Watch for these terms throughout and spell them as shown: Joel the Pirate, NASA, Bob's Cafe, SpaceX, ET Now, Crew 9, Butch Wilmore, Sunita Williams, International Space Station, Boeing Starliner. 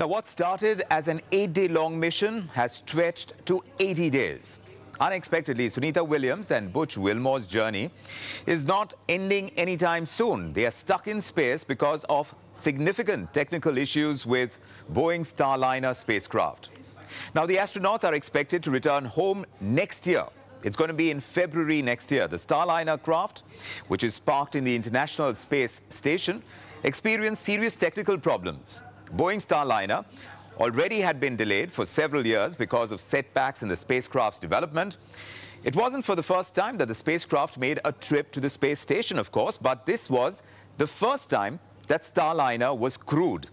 Now, what started as an 8-day-long mission has stretched to 80 days. Unexpectedly, Sunita Williams and Butch Wilmore's journey is not ending anytime soon. They are stuck in space because of significant technical issues with Boeing Starliner spacecraft. Now, the astronauts are expected to return home next year. It's going to be in February next year. The Starliner craft, which is parked in the International Space Station, experienced serious technical problems. Boeing Starliner already had been delayed for several years because of setbacks in the spacecraft's development. It wasn't for the first time that the spacecraft made a trip to the space station, of course, but this was the first time that Starliner was crewed.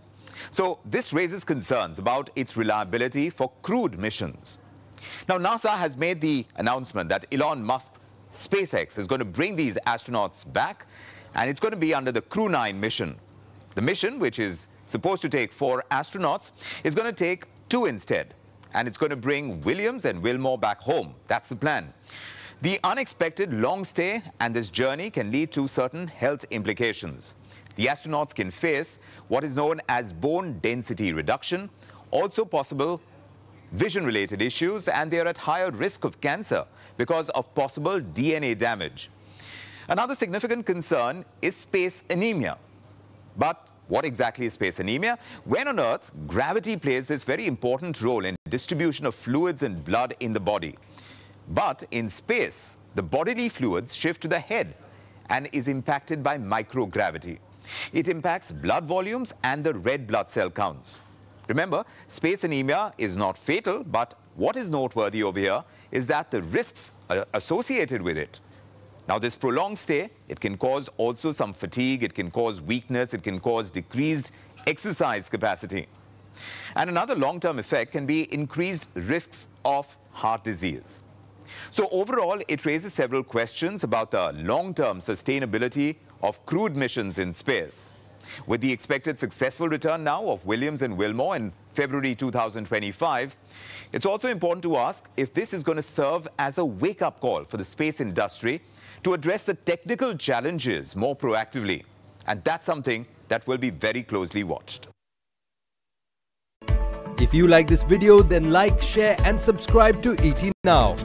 So this raises concerns about its reliability for crewed missions. Now, NASA has made the announcement that Elon Musk's SpaceX is going to bring these astronauts back, and it's going to be under the Crew 9 mission. The mission, which is supposed to take 4 astronauts, is going to take 2 instead, and it's going to bring Williams and Wilmore back home. That's the plan. The unexpected long stay and this journey can lead to certain health implications. The astronauts can face what is known as bone density reduction, also possible vision-related issues, and they are at higher risk of cancer because of possible DNA damage. Another significant concern is space anemia. But what exactly is space anemia? When on Earth, gravity plays this very important role in distribution of fluids and blood in the body. But in space, the bodily fluids shift to the head and is impacted by microgravity. It impacts blood volumes and the red blood cell counts. Remember, space anemia is not fatal, but what is noteworthy over here is that the risks are associated with it. Now, this prolonged stay, it can cause also some fatigue, it can cause weakness, it can cause decreased exercise capacity. And another long-term effect can be increased risks of heart disease. So overall, it raises several questions about the long-term sustainability of crewed missions in space. With the expected successful return now of Williams and Wilmore in February 2025, it's also important to ask if this is going to serve as a wake-up call for the space industry to address the technical challenges more proactively. And that's something that will be very closely watched. If you like this video, then like, share and subscribe to ET Now.